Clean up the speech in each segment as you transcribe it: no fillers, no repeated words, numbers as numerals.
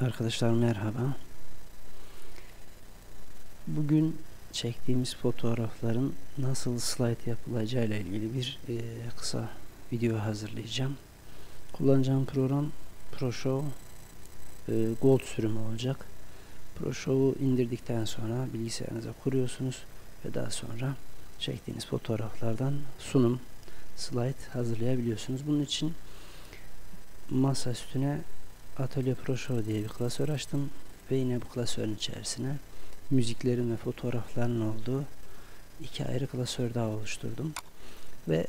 Arkadaşlar merhaba. Bugün çektiğimiz fotoğrafların nasıl slide yapılacağı ile ilgili bir kısa video hazırlayacağım. Kullanacağım program ProShow Gold sürümü olacak. ProShow'u indirdikten sonra bilgisayarınıza kuruyorsunuz ve daha sonra çektiğiniz fotoğraflardan sunum, slide hazırlayabiliyorsunuz. Bunun için masa üstüne Atölye Proshow diye bir klasör açtım ve yine bu klasörün içerisine müziklerin ve fotoğrafların olduğu iki ayrı klasör daha oluşturdum ve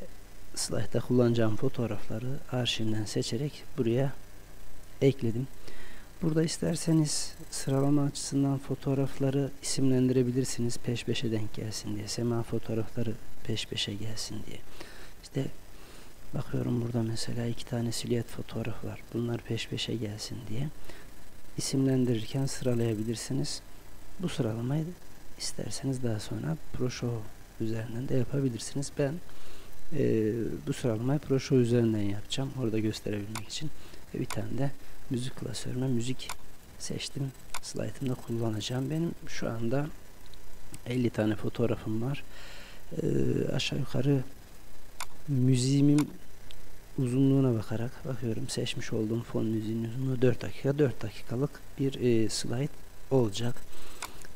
slide'da kullanacağım fotoğrafları arşivden seçerek buraya ekledim. Burada isterseniz sıralama açısından fotoğrafları isimlendirebilirsiniz, peş peşe denk gelsin diye. Sema fotoğrafları peş peşe gelsin diye. İşte bakıyorum burada mesela iki tane silüet fotoğraf var. Bunlar peş peşe gelsin diye isimlendirirken sıralayabilirsiniz. Bu sıralamayı isterseniz daha sonra ProShow üzerinden de yapabilirsiniz. Ben bu sıralamayı ProShow üzerinden yapacağım. Orada gösterebilmek için bir tane de müzik klasörüme müzik seçtim. Slide'ımda kullanacağım. Benim şu anda 50 tane fotoğrafım var. Aşağı yukarı müziğimin uzunluğuna bakarak bakıyorum, seçmiş olduğum fon müziğinin uzunluğu 4 dakika. 4 dakikalık bir slide olacak.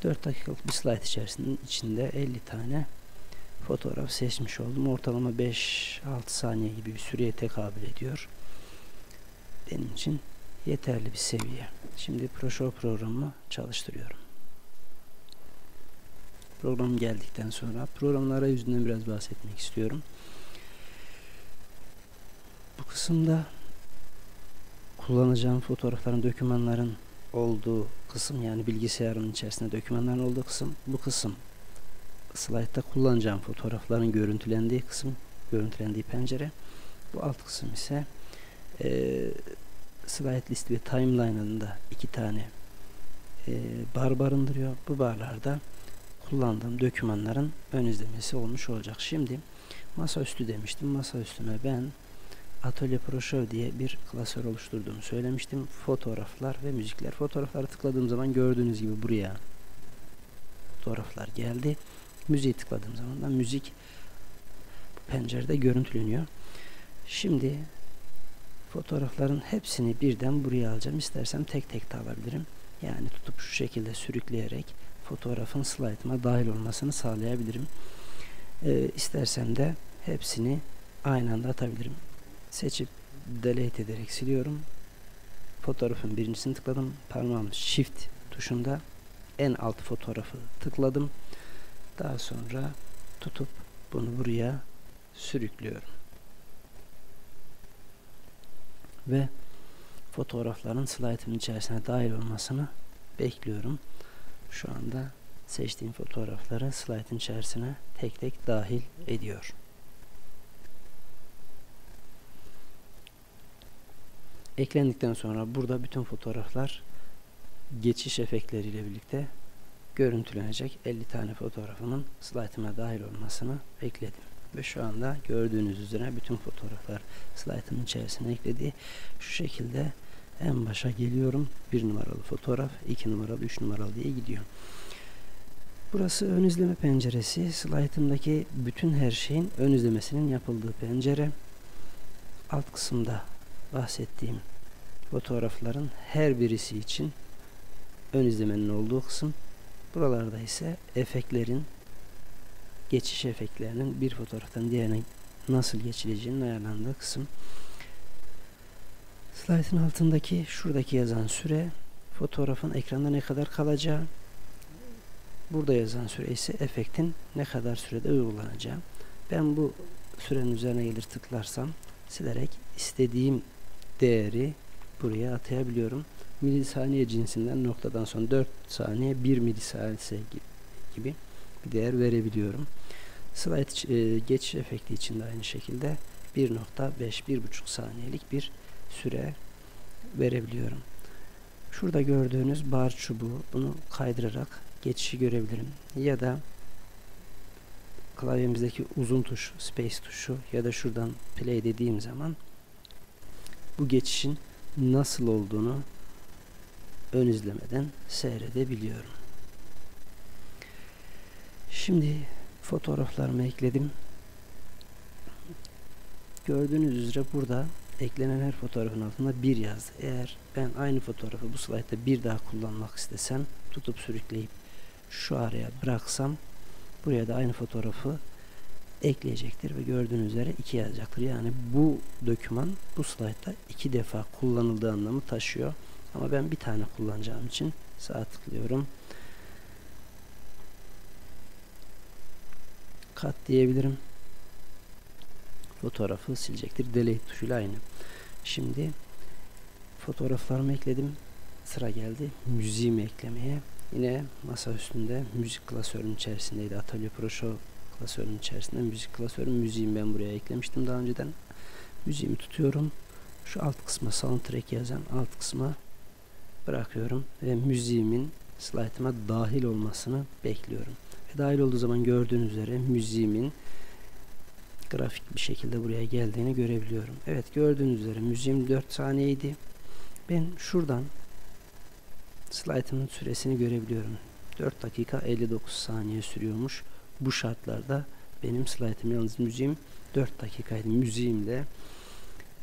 4 dakikalık bir slide içinde 50 tane fotoğraf seçmiş oldum. Ortalama 5-6 saniye gibi bir süreye tekabül ediyor. Benim için yeterli bir seviye. Şimdi ProShow programımı çalıştırıyorum. Program geldikten sonra programın arayüzünden biraz bahsetmek istiyorum. Bu kısımda kullanacağım fotoğrafların, dokümanların olduğu kısım, yani bilgisayarın içerisinde dokümanların olduğu kısım, bu kısım slaytta kullanacağım fotoğrafların görüntülendiği kısım, görüntülendiği pencere. Bu alt kısım ise slide list ve timeline adında iki tane bar barındırıyor. Bu barlarda kullandığım dokümanların ön izlemesi olmuş olacak. Şimdi masaüstü demiştim. Masaüstüme ben Atölye ProShow diye bir klasör oluşturduğumu söylemiştim. Fotoğraflar ve müzikler. Fotoğraflara tıkladığım zaman gördüğünüz gibi buraya fotoğraflar geldi. Müziği tıkladığım zaman da müzik pencerede görüntüleniyor. Şimdi fotoğrafların hepsini birden buraya alacağım. İstersem tek tek de alabilirim. Yani tutup şu şekilde sürükleyerek fotoğrafın slide'ıma dahil olmasını sağlayabilirim. İstersem de hepsini aynı anda atabilirim. Seçip delete ederek siliyorum. Fotoğrafın birincisini tıkladım. Parmağım shift tuşunda en alt fotoğrafı tıkladım. Daha sonra tutup bunu buraya sürüklüyorum. Ve fotoğrafların slide'ımın içerisine dahil olmasını bekliyorum. Şu anda seçtiğim fotoğrafları slide'ın içerisine tek tek dahil ediyor. Eklendikten sonra burada bütün fotoğraflar geçiş efektleriyle birlikte görüntülenecek. 50 tane fotoğrafımın slide'ıma dahil olmasını bekledim. Ve şu anda gördüğünüz üzere bütün fotoğraflar slide'ımın içerisine ekledi. Şu şekilde en başa geliyorum. 1 numaralı fotoğraf, 2 numaralı, 3 numaralı diye gidiyor. Burası ön izleme penceresi. Slide'ımdaki bütün her şeyin ön izlemesinin yapıldığı pencere. Alt kısımda bahsettiğim fotoğrafların her birisi için ön izlemenin olduğu kısım. Buralarda ise efektlerin, geçiş efektlerinin bir fotoğraftan diğerine nasıl geçileceğinin ayarlandığı kısım. Slide'ın altındaki şuradaki yazan süre fotoğrafın ekranda ne kadar kalacağı. Burada yazan süre ise efektin ne kadar sürede uygulanacağı. Ben bu sürenin üzerine gelir tıklarsam silerek istediğim değeri buraya atayabiliyorum. Milisaniye cinsinden noktadan sonra 4 saniye 1 milisaniye gibi bir değer verebiliyorum. Slide geçiş efekti için de aynı şekilde 1.5-1.5 saniyelik bir süre verebiliyorum. Şurada gördüğünüz bar çubuğu, bunu kaydırarak geçişi görebilirim. Ya da klavyemizdeki uzun tuş, space tuşu ya da şuradan play dediğim zaman bu geçişin nasıl olduğunu ön izlemeden seyredebiliyorum. Şimdi fotoğraflarımı ekledim. Gördüğünüz üzere burada eklenen her fotoğrafın altında 1 yazdı. Eğer ben aynı fotoğrafı bu slaytta bir daha kullanmak istesem, tutup sürükleyip şu araya bıraksam, buraya da aynı fotoğrafı ekleyecektir ve gördüğünüz üzere 2 yazacaktır. Yani bu doküman bu slaytta 2 defa kullanıldığı anlamı taşıyor. Ama ben bir tane kullanacağım için sağa tıklıyorum. Kat diyebilirim. Fotoğrafı silecektir. Delete tuşuyla aynı. Şimdi fotoğraflarımı ekledim. Sıra geldi müziğimi eklemeye. Yine masa üstünde müzik klasörünün içerisindeydi. Atölye Proshow klasörünün içerisinde müzik klasörü. Müziğimi ben buraya eklemiştim daha önceden. Müziğimi tutuyorum. Şu alt kısma soundtrack yazan alt kısma bırakıyorum ve müziğimin slaytıma dahil olmasını bekliyorum. Ve dahil olduğu zaman gördüğünüz üzere müziğimin grafik bir şekilde buraya geldiğini görebiliyorum. Evet, gördüğünüz üzere müziğim 4 saniyeydi. Ben şuradan slaytımın süresini görebiliyorum. 4 dakika 59 saniye sürüyormuş. Bu şartlarda benim slaytım, yalnız müziğim 4 dakikaydı. Müziğimle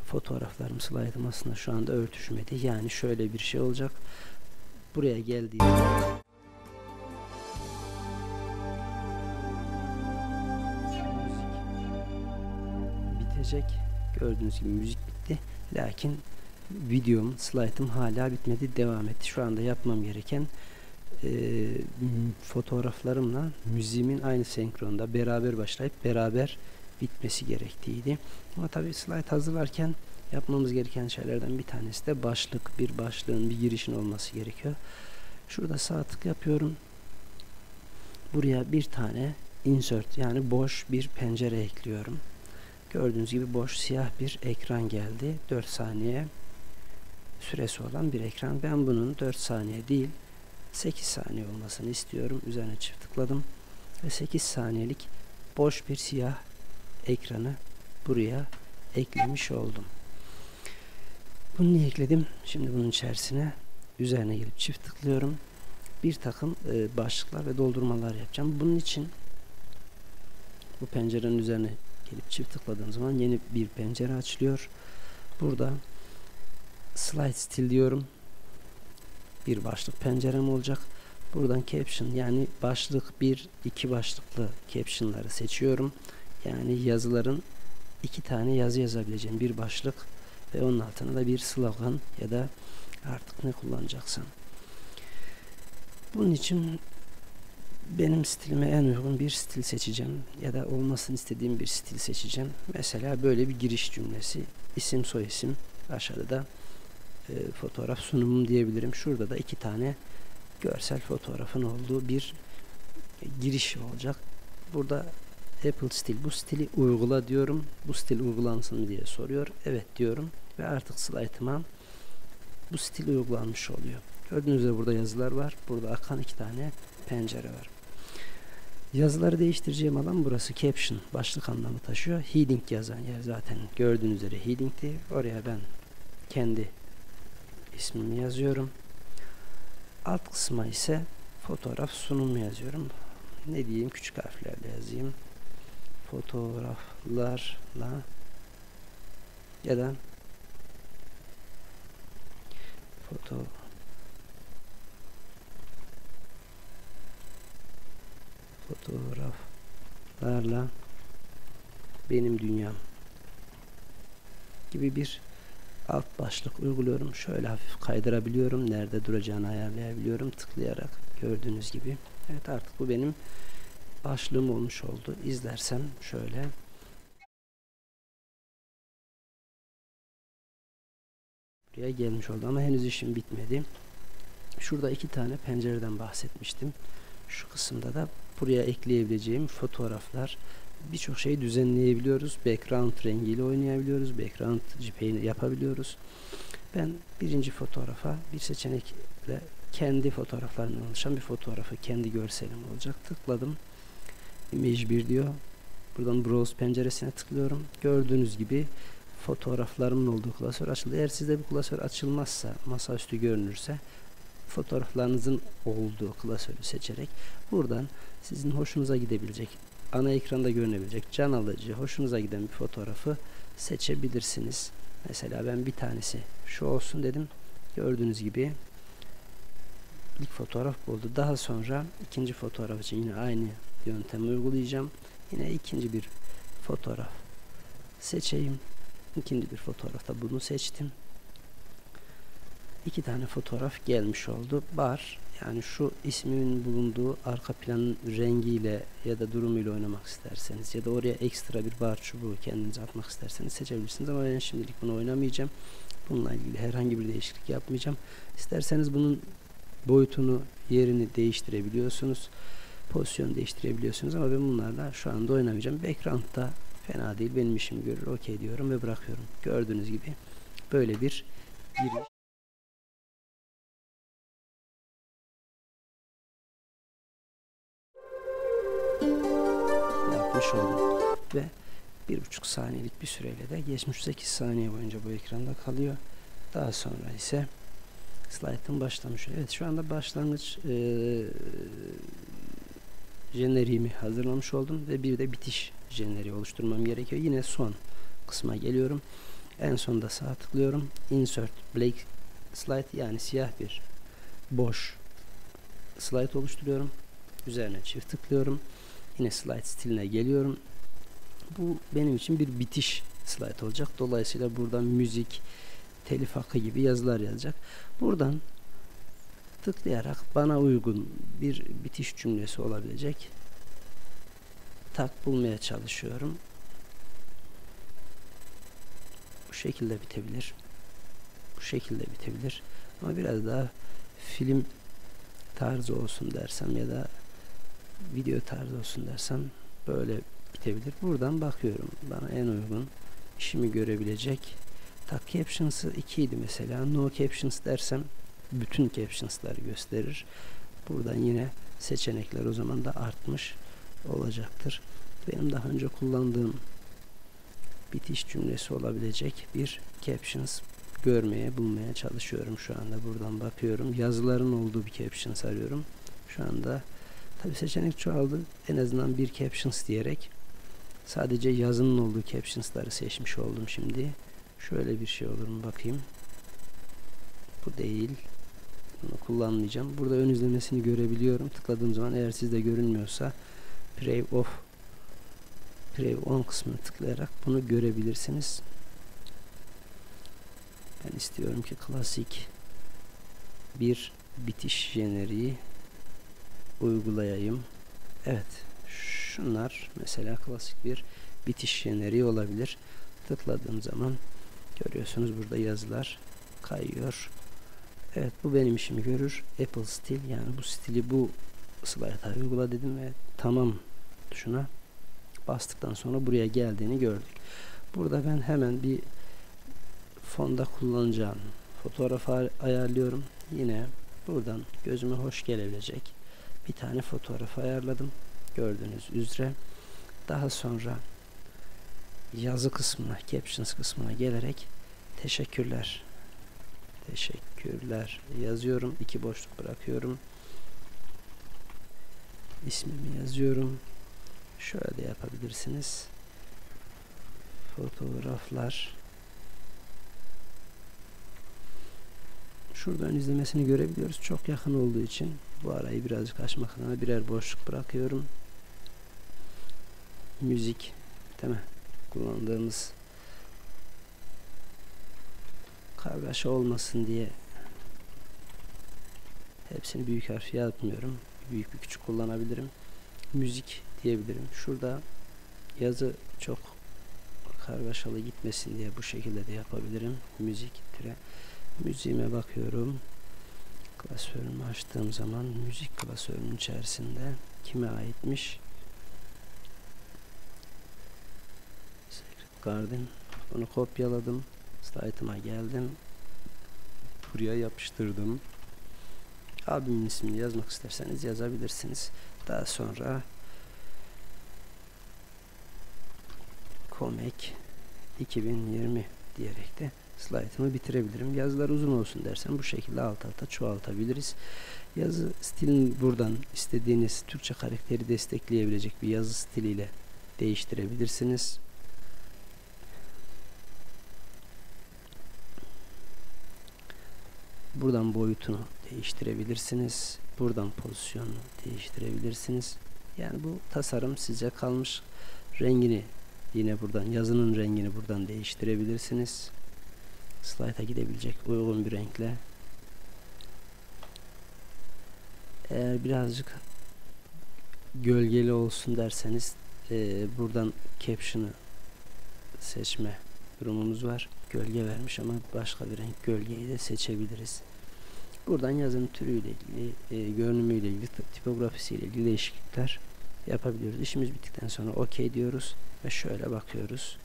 fotoğraflarım, slaytım aslında şu anda örtüşmedi. Yani şöyle bir şey olacak. Buraya geldiğim bitecek. Gördüğünüz gibi müzik bitti. Lakin videom, slaytım hala bitmedi. Devam etti. Şu anda yapmam gereken fotoğraflarımla müziğimin aynı senkronda beraber başlayıp beraber bitmesi gerektiğiydi. Ama tabii slide hazırlarken yapmamız gereken şeylerden bir tanesi de başlık. Bir başlığın, bir girişin olması gerekiyor. Şurada sağ tık yapıyorum. Buraya bir tane insert, yani boş bir pencere ekliyorum. Gördüğünüz gibi boş siyah bir ekran geldi. 4 saniye süresi olan bir ekran. Ben bunun 4 saniye değil 8 saniye olmasını istiyorum. Üzerine çift tıkladım ve 8 saniyelik boş bir siyah ekranı buraya eklemiş oldum. Bunu niye ekledim? Şimdi bunun içerisine üzerine gelip çift tıklıyorum. Bir takım başlıklar ve doldurmalar yapacağım. Bunun için bu pencerenin üzerine gelip çift tıkladığım zaman yeni bir pencere açılıyor. Burada slide stil diyorum. Bir başlık pencerem olacak. Buradan caption, yani başlık 1, 2 başlıklı captionları seçiyorum. Yani yazıların 2 tane yazı yazabileceğim bir başlık ve onun altına da bir slogan ya da artık ne kullanacaksam. Bunun için benim stilime en uygun bir stil seçeceğim ya da olmasını istediğim bir stil seçeceğim. Mesela böyle bir giriş cümlesi, isim, soyisim, aşağıda da fotoğraf sunumum diyebilirim. Şurada da 2 tane görsel fotoğrafın olduğu bir giriş olacak. Burada Apple stil, bu stili uygula diyorum. Bu stil uygulansın diye soruyor. Evet diyorum ve artık slaytıma bu stil uygulanmış oluyor. Gördüğünüz üzere burada yazılar var. Burada akan 2 tane pencere var. Yazıları değiştireceğim alan burası. Caption başlık anlamı taşıyor. Heading yazan yer zaten gördüğünüz üzere heading'ti. Oraya ben kendi ismimi yazıyorum. Alt kısma ise fotoğraf sunumu yazıyorum. Ne diyeyim? Küçük harflerle yazayım. Fotoğraflarla ya da fotoğraflarla benim dünyam gibi bir alt başlık uyguluyorum. Şöyle hafif kaydırabiliyorum. Nerede duracağını ayarlayabiliyorum tıklayarak, gördüğünüz gibi. Evet, artık bu benim başlığım olmuş oldu. İzlersem şöyle buraya gelmiş oldu ama henüz işim bitmedi. Şurada 2 tane pencereden bahsetmiştim. Şu kısımda da buraya ekleyebileceğim fotoğraflar, birçok şeyi düzenleyebiliyoruz. Background rengiyle oynayabiliyoruz. Background JPEG'ini yapabiliyoruz. Ben birinci fotoğrafa bir seçenekle kendi fotoğraflarından oluşan bir fotoğrafı, kendi görselim olacak. Tıkladım. Image 1 diyor. Buradan Browse penceresine tıklıyorum. Gördüğünüz gibi fotoğraflarımın olduğu klasör açıldı. Eğer sizde bu klasör açılmazsa, masaüstü görünürse fotoğraflarınızın olduğu klasörü seçerek buradan sizin hoşunuza gidebilecek, ana ekranda görünebilecek, can alıcı, hoşunuza giden bir fotoğrafı seçebilirsiniz. Mesela ben bir tanesi şu olsun dedim. Gördüğünüz gibi ilk fotoğraf oldu. Daha sonra ikinci fotoğraf için yine aynı yöntemi uygulayacağım. Yine ikinci bir fotoğraf seçeyim. İkinci bir fotoğrafta bunu seçtim. İki tane fotoğraf gelmiş oldu. Bar, yani şu ismin bulunduğu arka planın rengiyle ya da durumuyla oynamak isterseniz ya da oraya ekstra bir bar çubuğu kendinize atmak isterseniz seçebilirsiniz, ama ben şimdilik bunu oynamayacağım. Bununla ilgili herhangi bir değişiklik yapmayacağım. İsterseniz bunun boyutunu, yerini değiştirebiliyorsunuz, pozisyonu değiştirebiliyorsunuz, ama ben bunlarla şu anda oynamayacağım. Background'da fena değil, benim işimi görür, okey diyorum ve bırakıyorum. Gördüğünüz gibi böyle bir giriş. Yapmış oldum ve 1,5 saniyelik bir süreyle de geçmiş 8 saniye boyunca bu ekranda kalıyor. Daha sonra ise slide'ın başlamış. Evet, şu anda başlangıç jeneriğimi hazırlamış oldum ve bir de bitiş jeneriği oluşturmam gerekiyor. Yine son kısma geliyorum. En sonda sağa tıklıyorum. Insert Black Slide, yani siyah bir boş slide oluşturuyorum. Üzerine çift tıklıyorum. Yine slide stiline geliyorum. Bu benim için bir bitiş slide olacak. Dolayısıyla buradan müzik, telif hakkı gibi yazılar yazacak. Buradan tıklayarak bana uygun bir bitiş cümlesi olabilecek tak bulmaya çalışıyorum. Bu şekilde bitebilir. Bu şekilde bitebilir. Ama biraz daha film tarzı olsun dersem ya da video tarzı olsun dersem böyle bitebilir. Buradan bakıyorum. Bana en uygun, işimi görebilecek. Tak captions'ı 2 idi mesela. No captions dersem bütün captions'ları gösterir. Buradan yine seçenekler o zaman da artmış olacaktır. Benim daha önce kullandığım bitiş cümlesi olabilecek bir captions bulmaya çalışıyorum şu anda. Buradan bakıyorum. Yazıların olduğu bir captions arıyorum. Şu anda tabi seçenek çoğaldı. En azından bir captions diyerek sadece yazının olduğu captions'ları seçmiş oldum şimdi. Şöyle bir şey olur mu bakayım. Bu değil. Bunu kullanmayacağım. Burada ön izlemesini görebiliyorum. Tıkladığım zaman eğer sizde görünmüyorsa Preview on kısmını tıklayarak bunu görebilirsiniz. Ben istiyorum ki klasik bir bitiş jeneriği uygulayayım. Evet. Şunlar mesela klasik bir bitiş jeneriği olabilir. Tıkladığım zaman görüyorsunuz burada yazılar kayıyor. Evet, bu benim işimi görür. Apple Stil, yani bu stili bu slide'a uygula dedim ve tamam tuşuna bastıktan sonra buraya geldiğini gördük. Burada ben hemen bir fonda kullanacağım fotoğrafı ayarlıyorum. Yine buradan gözüme hoş gelebilecek bir tane fotoğraf ayarladım. Gördüğünüz üzere. Daha sonra yazı kısmına, captions kısmına gelerek teşekkürler yazıyorum. 2 boşluk bırakıyorum. İsmimi yazıyorum. Şöyle de yapabilirsiniz. Fotoğraflar. Şuradan izlemesini görebiliyoruz. Çok yakın olduğu için bu arayı birazcık açmak adına birer boşluk bırakıyorum. Müzik, değil mi? Kullandığımız kargaşa olmasın diye hepsini büyük harf yapmıyorum. Büyük bir küçük kullanabilirim. Müzik diyebilirim. Şurada yazı çok kargaşalı gitmesin diye bu şekilde de yapabilirim. Müziğime bakıyorum. Klasörümü açtığım zaman müzik klasörünün içerisinde kime aitmiş? Secret Garden. Bunu kopyaladım. Slide'ıma geldim. Buraya yapıştırdım. Abimin ismini yazmak isterseniz yazabilirsiniz. Daha sonra Comic 2020 diyerek de slaytımı bitirebilirim. Yazılar uzun olsun dersen bu şekilde alt alta çoğaltabiliriz. Yazı stilini buradan istediğiniz Türkçe karakteri destekleyebilecek bir yazı stiliyle değiştirebilirsiniz. Buradan boyutunu değiştirebilirsiniz. Buradan pozisyonunu değiştirebilirsiniz. Yani bu tasarım size kalmış. Rengini yine buradan, yazının rengini buradan değiştirebilirsiniz. Slayta gidebilecek uygun bir renkle. Eğer birazcık gölgeli olsun derseniz buradan caption'ı seçme durumumuz var. Gölge vermiş ama başka bir renk gölgeyi de seçebiliriz. Buradan yazının türüyle ilgili, görünümüyle ilgili, tipografisiyle ilgili değişiklikler yapabiliyoruz. İşimiz bittikten sonra OK diyoruz ve şöyle bakıyoruz.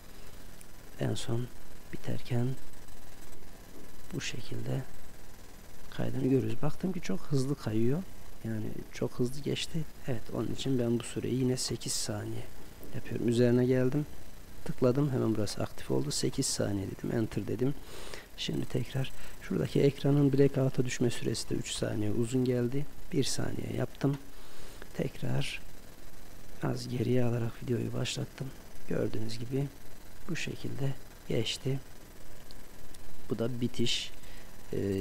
En son biterken bu şekilde kaydını görüyoruz. Baktım ki çok hızlı kayıyor. Yani çok hızlı geçti. Evet, onun için ben bu süreyi yine 8 saniye yapıyorum. Üzerine geldim. Tıkladım. Hemen burası aktif oldu. 8 saniye dedim. Enter dedim. Şimdi tekrar şuradaki ekranın blackout'a düşme süresi de 3 saniye uzun geldi. 1 saniye yaptım. Tekrar az geriye alarak videoyu başlattım. Gördüğünüz gibi bu şekilde geçti. Bu da bitiş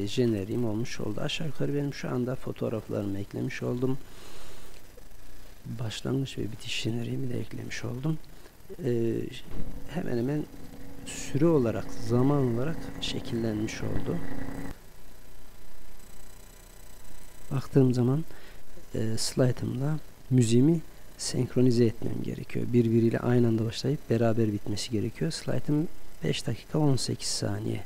jeneriğim olmuş oldu. Aşağı yukarı benim şu anda fotoğraflarımı eklemiş oldum. Başlangıç ve bitiş jeneriğimi de eklemiş oldum. Hemen hemen süre olarak, zaman olarak şekillenmiş oldu. Baktığım zaman slide'ımla müziğimi senkronize etmem gerekiyor. Birbiriyle aynı anda başlayıp beraber bitmesi gerekiyor. Slide'ım 5 dakika 18 saniye.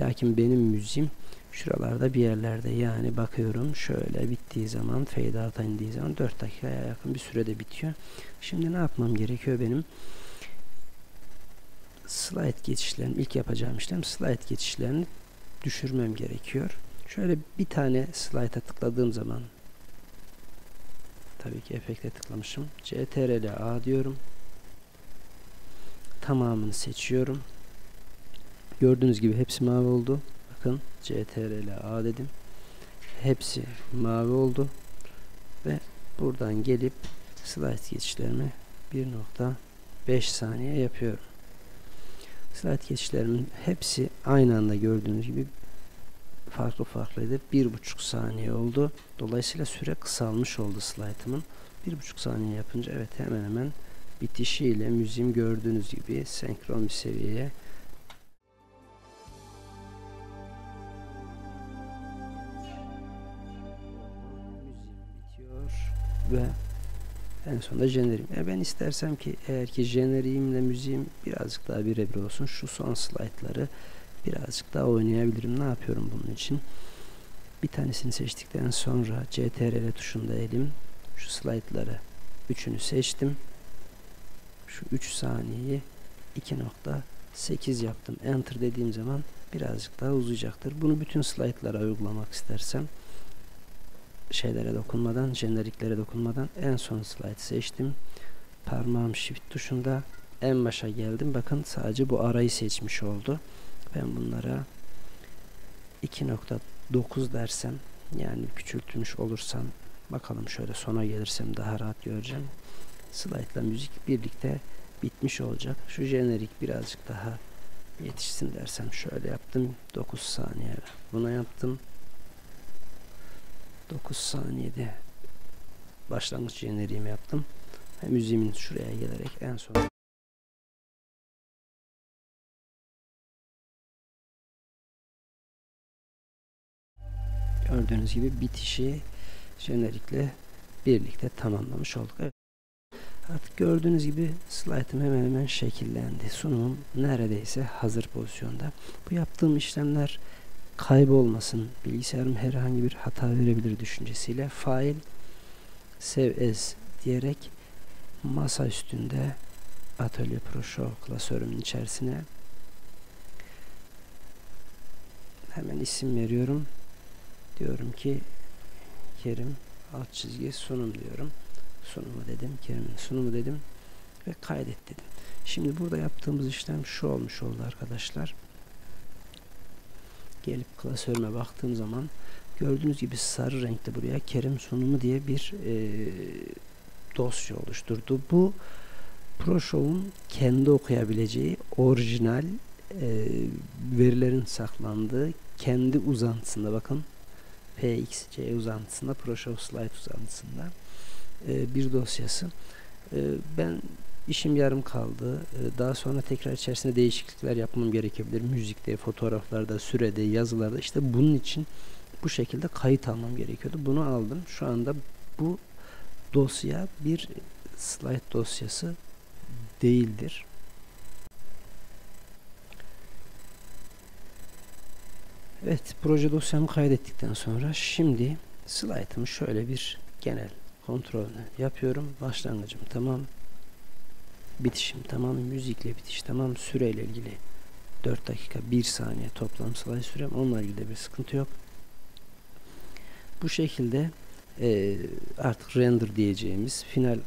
Lakin benim müziğim şuralarda bir yerlerde, yani bakıyorum şöyle bittiği zaman, fade out'a indiği zaman 4 dakikaya yakın bir sürede bitiyor. Şimdi ne yapmam gerekiyor benim? Slide geçişlerini, ilk yapacağım işlem slide geçişlerini düşürmem gerekiyor. Şöyle bir tane slide'a tıkladığım zaman, tabii ki efekte tıklamışım. CTRL-A diyorum. Tamamını seçiyorum. Gördüğünüz gibi hepsi mavi oldu. Bakın CTRL-A dedim. Hepsi mavi oldu. Ve buradan gelip slide geçişlerimi 1.5 saniye yapıyorum. Slide geçişlerimin hepsi aynı anda gördüğünüz gibi farklı farklıydı. 1.5 saniye oldu. Dolayısıyla süre kısalmış oldu slide'ımın. 1.5 saniye yapınca evet, hemen hemen bitişiyle müziğim gördüğünüz gibi senkron bir seviyeye ve en sonunda jeneriğim. Ben istersem ki eğer ki jeneriğimle müziğim birazcık daha birebir olsun, şu son slaytları birazcık daha oynayabilirim. Ne yapıyorum bunun için? Bir tanesini seçtikten sonra CTRL tuşunda elim şu slaytları, üçünü seçtim. Şu 3 saniyeyi 2.8 yaptım. Enter dediğim zaman birazcık daha uzayacaktır. Bunu bütün slaytlara uygulamak istersem, şeylere dokunmadan, jeneriklere dokunmadan en son slide seçtim. Parmağım shift tuşunda, en başa geldim. Bakın sadece bu arayı seçmiş oldu. Ben bunlara 2.9 dersem, yani küçültmüş olursam, bakalım şöyle sona gelirsem daha rahat göreceğim. Slide ile müzik birlikte bitmiş olacak. Şu jenerik birazcık daha yetişsin dersem şöyle yaptım. 9 saniye buna yaptım. 9 saniyede başlangıç jeneriğimi yaptım. Ve müziğimin şuraya gelerek en son gördüğünüz gibi bitişi jenerikle birlikte tamamlamış olduk. Evet. Artık gördüğünüz gibi slide'ım hemen hemen şekillendi. Sunumum neredeyse hazır pozisyonda. Bu yaptığım işlemler kaybolmasın, bilgisayarım herhangi bir hata verebilir düşüncesiyle fail save as diyerek masa üstünde Atölye ProShow klasörümün içerisine hemen isim veriyorum. Diyorum ki Kerim alt çizgi sunum diyorum. Sunumu dedim, Kerim'in sunumu dedim ve kaydet dedim. Şimdi burada yaptığımız işlem şu olmuş oldu arkadaşlar. gelip klasörüme baktığım zaman gördüğünüz gibi sarı renkte buraya Kerim sunumu diye bir dosya oluşturdu. Bu ProShow'un kendi okuyabileceği orijinal verilerin saklandığı kendi uzantısında, bakın PXC uzantısında, ProShow Slide uzantısında bir dosyası. Ben işim yarım kaldı. Daha sonra tekrar içerisinde değişiklikler yapmam gerekebilir. Müzikte, fotoğraflarda, sürede, yazılarda, işte bunun için bu şekilde kayıt almam gerekiyordu. Bunu aldım. Şu anda bu dosya bir slide dosyası değildir. Evet, proje dosyamı kaydettikten sonra şimdi slide'ımı şöyle bir genel kontrolünü yapıyorum. Başlangıcım tamam, bitişim tamam, müzikle bitiş tamam, süreyle ilgili 4 dakika 1 saniye toplam slide sürem, onunla ilgili de bir sıkıntı yok. Bu şekilde artık render diyeceğimiz final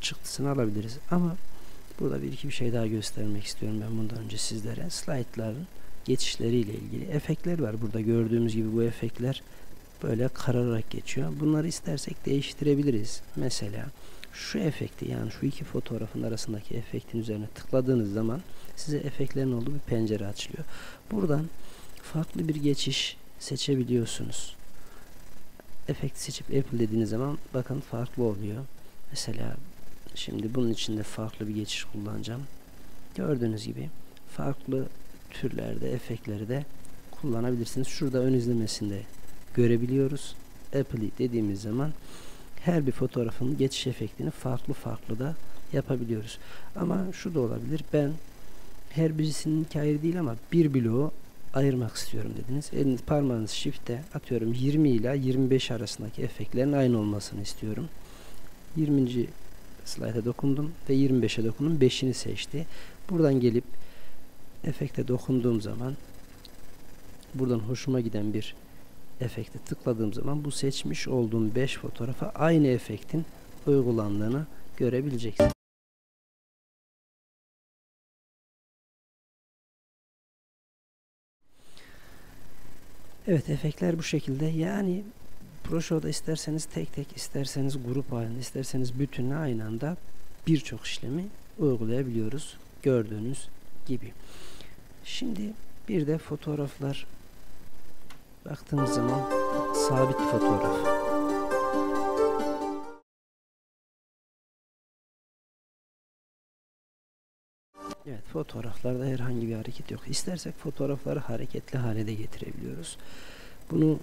çıktısını alabiliriz. Ama burada bir iki bir şey daha göstermek istiyorum ben bundan önce sizlere. Slaytların geçişleriyle ilgili efektler var. Burada gördüğümüz gibi bu efektler böyle kararak geçiyor. Bunları istersek değiştirebiliriz. Mesela şu efekti, yani şu iki fotoğrafın arasındaki efektin üzerine tıkladığınız zaman size efektlerin olduğu bir pencere açılıyor. Buradan farklı bir geçiş seçebiliyorsunuz. Efekti seçip Apple dediğiniz zaman bakın farklı oluyor. Mesela şimdi bunun içinde farklı bir geçiş kullanacağım. Gördüğünüz gibi farklı türlerde efektleri de kullanabilirsiniz. Şurada ön izlemesinde görebiliyoruz. Apple dediğimiz zaman her bir fotoğrafın geçiş efektini farklı farklı da yapabiliyoruz. Ama şu da olabilir. Ben her birisinin ayrı değil ama bir bloğu ayırmak istiyorum dediniz. Eliniz, parmağınız shift'te, atıyorum 20 ile 25 arasındaki efektlerin aynı olmasını istiyorum. 20. slide'a dokundum ve 25'e dokundum. 5'ini seçti. Buradan gelip efekte dokunduğum zaman, buradan hoşuma giden bir efekte tıkladığım zaman bu seçmiş olduğum 5 fotoğrafa aynı efektin uygulandığını görebileceksiniz. Evet, efektler bu şekilde. Yani ProShow'da isterseniz tek tek, isterseniz grup halinde, isterseniz bütünle aynı anda birçok işlemi uygulayabiliyoruz gördüğünüz gibi. Şimdi bir de fotoğraflar baktığımız zaman sabit fotoğraf. Evet, fotoğraflarda herhangi bir hareket yok. İstersek fotoğrafları hareketli hale de getirebiliyoruz. Bunu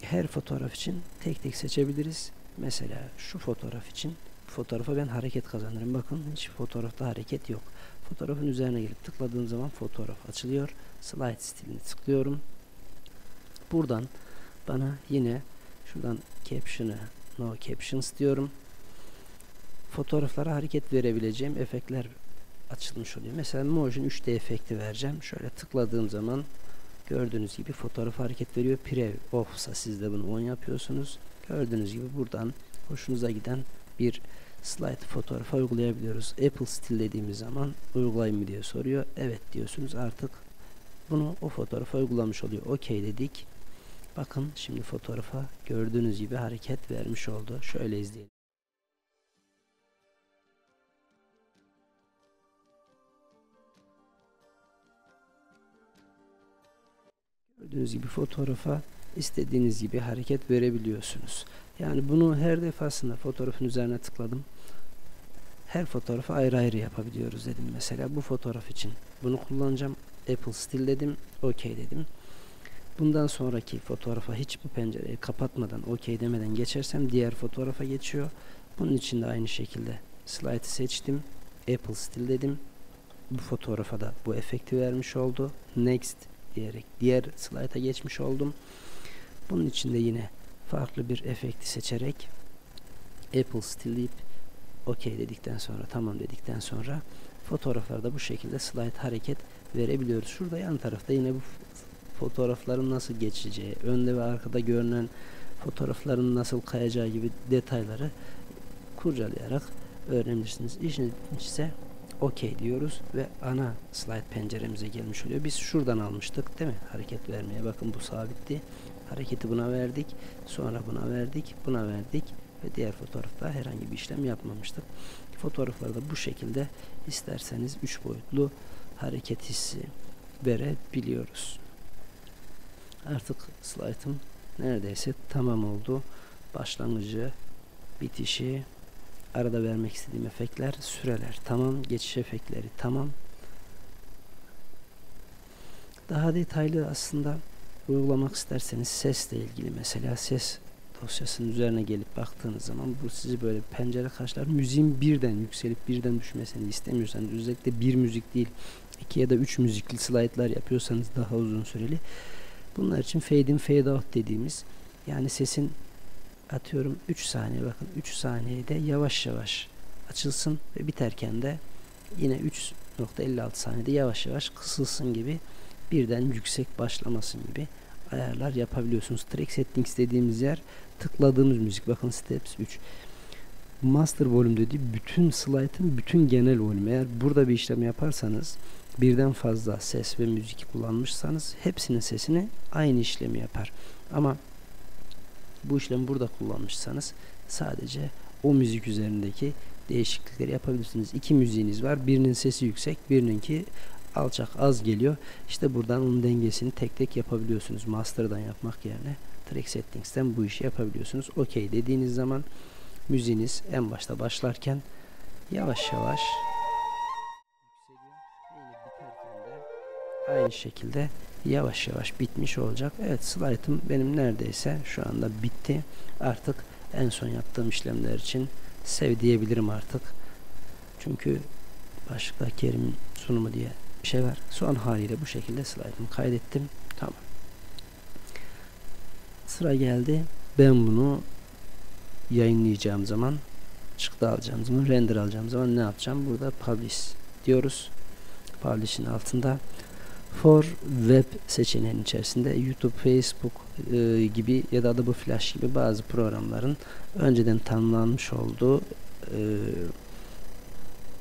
her fotoğraf için tek tek seçebiliriz. Mesela şu fotoğraf için, fotoğrafa ben hareket kazanırım. Bakın hiç fotoğrafta hareket yok. Fotoğrafın üzerine gelip tıkladığım zaman fotoğraf açılıyor. Slide stilini tıklıyorum. Buradan bana yine şuradan caption'ı, no captions diyorum. Fotoğraflara hareket verebileceğim efektler açılmış oluyor. Mesela Motion 3D efekti vereceğim. Şöyle tıkladığım zaman gördüğünüz gibi fotoğraf hareket veriyor. Prev off'sa siz de bunu 10 yapıyorsunuz. Gördüğünüz gibi buradan hoşunuza giden bir slide fotoğrafa uygulayabiliyoruz. Apple Still dediğimiz zaman uygulayayım mı diye soruyor. Evet diyorsunuz, artık bunu o fotoğrafa uygulamış oluyor. Okey dedik. Bakın şimdi fotoğrafa gördüğünüz gibi hareket vermiş oldu. Şöyle izleyelim. Gördüğünüz gibi fotoğrafa istediğiniz gibi hareket verebiliyorsunuz. Yani bunu her defasında fotoğrafın üzerine tıkladım, her fotoğrafı ayrı ayrı yapabiliyoruz dedim. Mesela bu fotoğraf için bunu kullanacağım. Apple Still dedim. Okey dedim. Bundan sonraki fotoğrafa hiç bu pencereyi kapatmadan, okey demeden geçersem diğer fotoğrafa geçiyor. Bunun için de aynı şekilde slide'ı seçtim. Apple Still dedim. Bu fotoğrafa da bu efekti vermiş oldu. Next diyerek diğer slide'a geçmiş oldum. Bunun için de yine farklı bir efekti seçerek Apple Still deyip okey dedikten sonra, tamam dedikten sonra fotoğraflarda bu şekilde slide hareket verebiliyoruz. Şurada yan tarafta yine bu fotoğrafların nasıl geçeceği, önde ve arkada görünen fotoğrafların nasıl kayacağı gibi detayları kurcalayarak öğrenirsiniz. İşiniz ise OK diyoruz ve ana slide penceremize gelmiş oluyor. Biz şuradan almıştık değil mi? Hareket vermeye bakın, bu sabitti. Hareketi buna verdik. Sonra buna verdik. Buna verdik. Ve diğer fotoğrafta herhangi bir işlem yapmamıştık. Fotoğraflarda bu şekilde isterseniz 3 boyutlu hareket hissi verebiliyoruz. Artık slide'ım neredeyse tamam oldu. Başlangıcı, bitişi, arada vermek istediğim efektler, süreler tamam, geçiş efektleri tamam. Daha detaylı aslında uygulamak isterseniz sesle ilgili, mesela ses dosyasının üzerine gelip baktığınız zaman bu sizi böyle pencere karşılar. Müziğin birden yükselip birden düşmesini istemiyorsanız, özellikle bir müzik değil 2 ya da 3 müzikli slaytlar yapıyorsanız daha uzun süreli, bunlar için fade in fade out dediğimiz, yani sesin atıyorum 3 saniye, bakın 3 saniyede yavaş yavaş açılsın ve biterken de yine 3.56 saniyede yavaş yavaş kısılsın gibi, birden yüksek başlamasın gibi ayarlar yapabiliyorsunuz. Track settings dediğimiz yer tıkladığımız müzik, bakın steps 3. Master volume dediği bütün slide'ın bütün genel volümü. Eğer burada bir işlem yaparsanız, birden fazla ses ve müzik kullanmışsanız hepsinin sesini aynı işlemi yapar. Ama bu işlemi burada kullanmışsanız sadece o müzik üzerindeki değişiklikleri yapabilirsiniz. 2 müziğiniz var. Birinin sesi yüksek, birininki alçak, az geliyor. İşte buradan onun dengesini tek tek yapabiliyorsunuz. Master'dan yapmak yerine Track Settings'ten bu işi yapabiliyorsunuz. OK dediğiniz zaman müziğiniz en başta başlarken yavaş yavaş aynı şekilde yavaş yavaş bitmiş olacak. Evet, slide'ım benim neredeyse şu anda bitti. Artık en son yaptığım işlemler için sev diyebilirim artık. Çünkü başlıkta Kerim'in sunumu diye bir şey var. Son haliyle bu şekilde slide'ımı kaydettim. Tamam. Sıra geldi. Ben bunu yayınlayacağım zaman, çıktı alacağım zaman, render alacağım zaman ne yapacağım? Burada publish diyoruz. Publish'in altında for web seçeneğinin içerisinde YouTube, Facebook gibi ya da Adobe Flash gibi bazı programların önceden tanımlanmış olduğu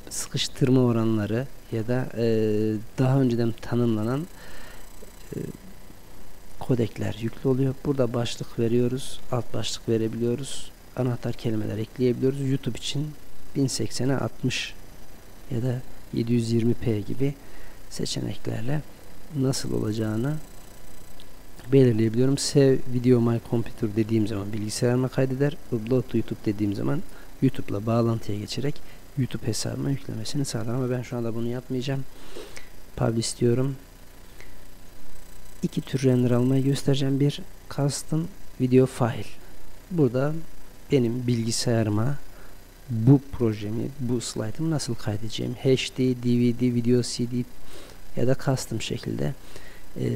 sıkıştırma oranları ya da daha önceden tanımlanan kodekler yüklü oluyor. Burada başlık veriyoruz, alt başlık verebiliyoruz, anahtar kelimeler ekleyebiliyoruz. YouTube için 1080'e 60 ya da 720p gibi seçeneklerle nasıl olacağını belirleyebiliyorum. Save video my computer dediğim zaman bilgisayarıma kaydeder. Upload to YouTube dediğim zaman YouTube'la bağlantıya geçerek YouTube hesabıma yüklemesini sağlar, ama ben şu anda bunu yapmayacağım. Publish diyorum. 2 tür render almayı göstereceğim. Bir custom video file. Burada benim bilgisayarıma bu projemi, bu slide'ımı nasıl kaydedeceğim? HD, DVD, video, CD ya da custom şekilde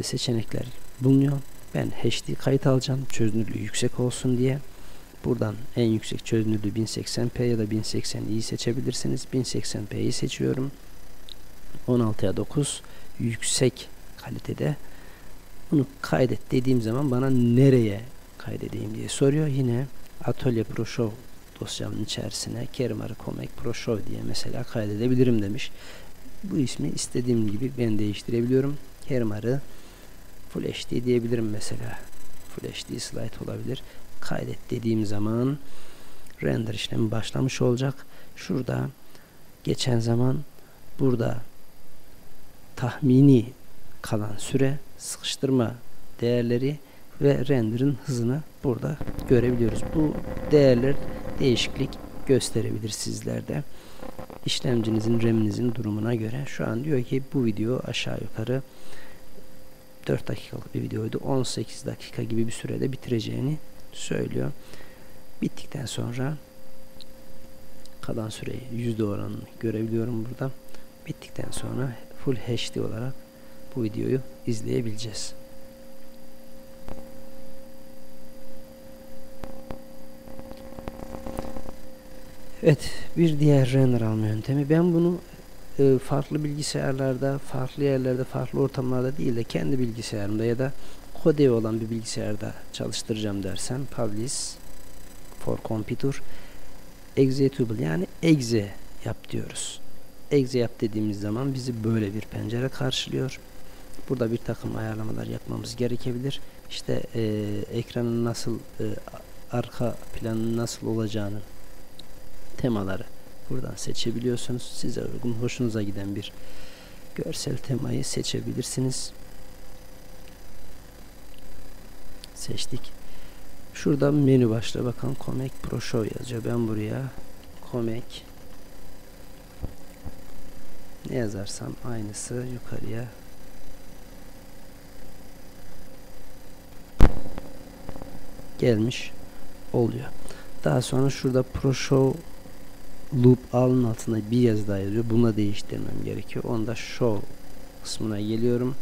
seçenekler bulunuyor. Ben HD kayıt alacağım, çözünürlüğü yüksek olsun diye. Buradan en yüksek çözünürlüğü 1080p ya da 1080i'yi seçebilirsiniz. 1080p'yi seçiyorum. 16'ya 9 yüksek kalitede. Bunu kaydet dediğim zaman bana nereye kaydedeyim diye soruyor. Yine Atölye Proshow dosyamın içerisine Kerim Arı Comic ProShow diye mesela kaydedebilirim demiş. Bu ismi istediğim gibi ben değiştirebiliyorum. Kerim Arı Full HD diyebilirim mesela. Full HD slide olabilir. Kaydet dediğim zaman render işlemi başlamış olacak. Şurada geçen zaman, burada tahmini kalan süre, sıkıştırma değerleri ve render'ın hızını burada görebiliyoruz. Bu değerler değişiklik gösterebilir sizlerde. İşlemcinizin, RAM'inizin durumuna göre. Şu an diyor ki bu video aşağı yukarı 4 dakikalık bir videoydu. 18 dakika gibi bir sürede bitireceğini söylüyor. Bittikten sonra kalan süreyi yüzde oranını görebiliyorum burada. Bittikten sonra Full HD olarak bu videoyu izleyebileceğiz. Evet, bir diğer render alma yöntemi. Ben bunu farklı bilgisayarlarda, farklı yerlerde, farklı ortamlarda değil de kendi bilgisayarımda ya da Kode'ye olan bir bilgisayarda çalıştıracağım dersem publish for computer executable, yani exe yap diyoruz. Exe yap dediğimiz zaman bizi böyle bir pencere karşılıyor. Burada bir takım ayarlamalar yapmamız gerekebilir. İşte ekranın nasıl, arka planın nasıl olacağını, temaları buradan seçebiliyorsunuz. Size uygun, hoşunuza giden bir görsel temayı seçebilirsiniz. Seçtik. Şurada menü başla bakın, Comic ProShow yazıyor. Ben buraya Comic ne yazarsam aynısı yukarıya gelmiş oluyor. Daha sonra şurada ProShow Loop alın altında bir yazı daha yazıyor. Buna değiştirmem gerekiyor. Onda Show kısmına geliyorum.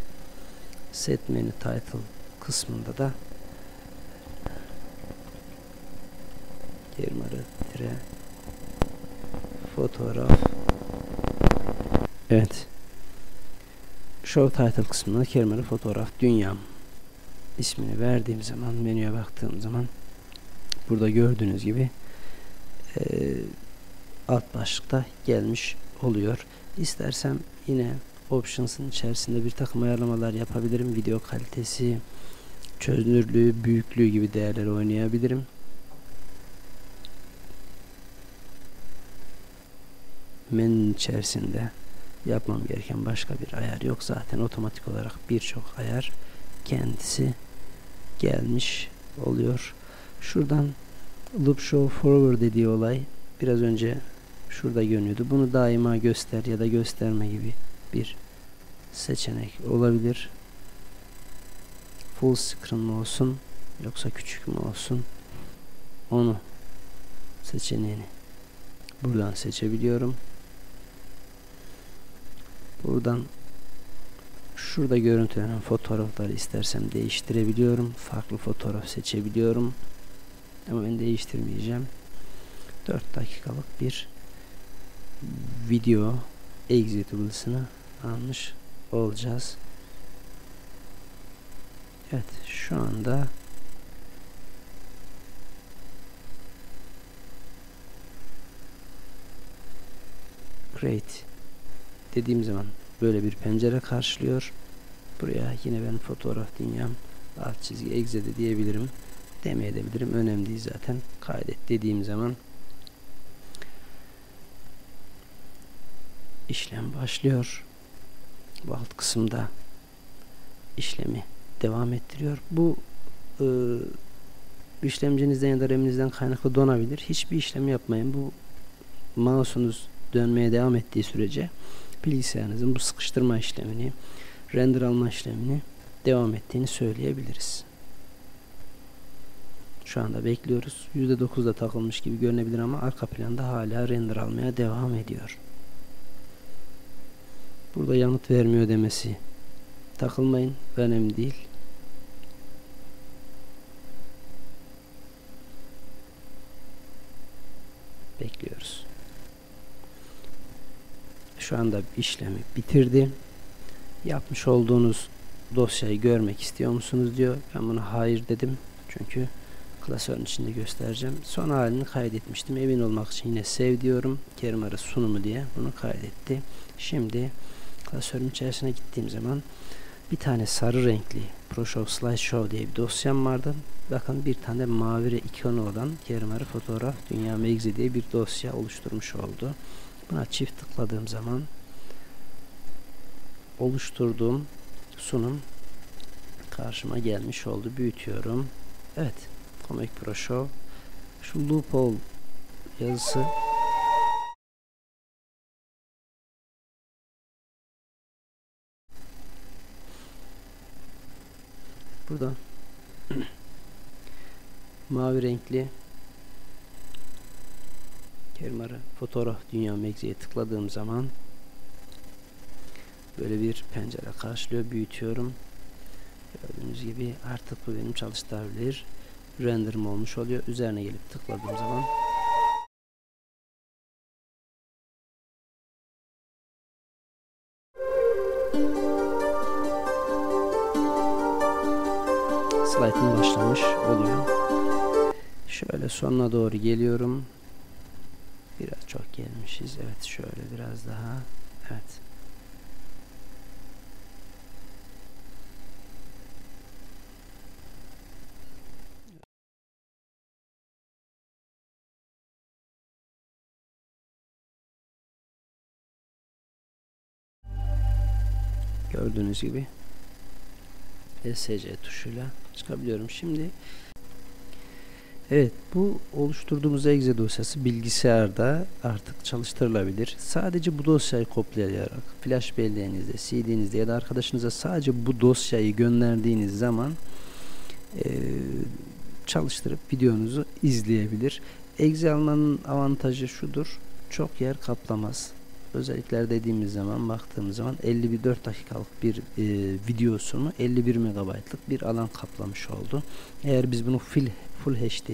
Set Menü Title kısmında da fotoğraf. Evet. Show Title kısmına kelimeleri fotoğraf dünyam ismini verdiğim zaman, menüye baktığım zaman burada gördüğünüz gibi alt başlıkta gelmiş oluyor. İstersem yine Options'ın içerisinde bir takım ayarlamalar yapabilirim. Video kalitesi, çözünürlüğü, büyüklüğü gibi değerleri oynayabilirim. Menünün içerisinde yapmam gereken başka bir ayar yok. Zaten otomatik olarak birçok ayar kendisi gelmiş oluyor. Şuradan Loop Show Forward dediği olay biraz önce şurada görünüyordu. Bunu daima göster ya da gösterme gibi bir seçenek olabilir. Full screen mi olsun yoksa küçük mü olsun, onu seçeneğini buradan seçebiliyorum. Buradan şurada görüntülenen fotoğrafları istersem değiştirebiliyorum. Farklı fotoğraf seçebiliyorum. Ama ben değiştirmeyeceğim. 4 dakikalık bir video exitables'ını almış olacağız. Evet, şu anda Create dediğim zaman böyle bir pencere karşılıyor. Buraya yine ben fotoğraf dünyam alt çizgi exe de diyebilirim, demeyebilirim, önemli değil zaten. Kaydet dediğim zaman işlem başlıyor. Bu alt kısımda işlemi devam ettiriyor. Bu işlemcinizden ya da RAM'inizden kaynaklı donabilir. Hiçbir işlem yapmayın. Bu mouse'unuz dönmeye devam ettiği sürece bilgisayarınızın bu sıkıştırma işlemini, render alma işlemini devam ettiğini söyleyebiliriz. Şu anda bekliyoruz. %9'da takılmış gibi görünebilir ama arka planda hala render almaya devam ediyor. Burada yanıt vermiyor demesi, takılmayın, önemli değil. Bekliyoruz. Şu anda işlemi bitirdi. Yapmış olduğunuz dosyayı görmek istiyor musunuz diyor. Ben buna hayır dedim. Çünkü klasörün içinde göstereceğim. Son halini kaydetmiştim. Emin olmak için yine save diyorum. Kerim Arı sunumu diye bunu kaydetti. Şimdi klasörün içerisine gittiğim zaman bir tane sarı renkli ProShow Slideshow diye bir dosyam vardı. Bakın bir tane mavi ikonu olan Kerim Arı fotoğraf dünya exe diye bir dosya oluşturmuş oldu. Buna çift tıkladığım zaman oluşturduğum sunum karşıma gelmiş oldu. Büyütüyorum. Evet. Comic ProShow. Şu loophole yazısı burada mavi renkli Kerim Arı fotoğraf dünya exe'ye tıkladığım zaman böyle bir pencere karşılıyor. Büyütüyorum. Gördüğünüz gibi artık bu benim çalıştırabilir renderim olmuş oluyor. Üzerine gelip tıkladığım zaman slide'ım başlamış oluyor. Şöyle sonuna doğru geliyorum. Biraz çok gelmişiz. Evet, şöyle biraz daha. Evet. Gördüğünüz gibi ESC tuşuyla çıkabiliyorum. Şimdi evet, bu oluşturduğumuz exe dosyası bilgisayarda artık çalıştırılabilir. Sadece bu dosyayı kopyalayarak flash belleğinizde, CD'nizde ya da arkadaşınıza sadece bu dosyayı gönderdiğiniz zaman çalıştırıp videonuzu izleyebilir. Exe almanın avantajı şudur: çok yer kaplamaz. Özellikler dediğimiz zaman, baktığımız zaman 54 dakikalık bir videosunu 51 megabaytlık bir alan kaplamış oldu. Eğer biz bunu full HD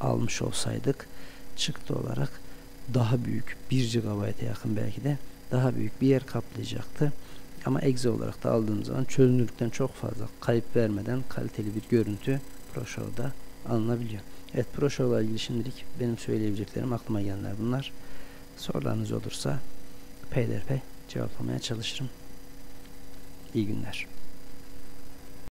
almış olsaydık, çıktı olarak daha büyük, 1 GB'a yakın belki de daha büyük bir yer kaplayacaktı. Ama exe olarak da aldığımız zaman çözünürlükten çok fazla kayıp vermeden kaliteli bir görüntü ProShow'da alınabiliyor. Evet, ProShow'la ilgili şimdilik benim söyleyebileceklerim, aklıma gelenler bunlar. Sorularınız olursa peyderpey cevaplamaya çalışırım. İyi günler.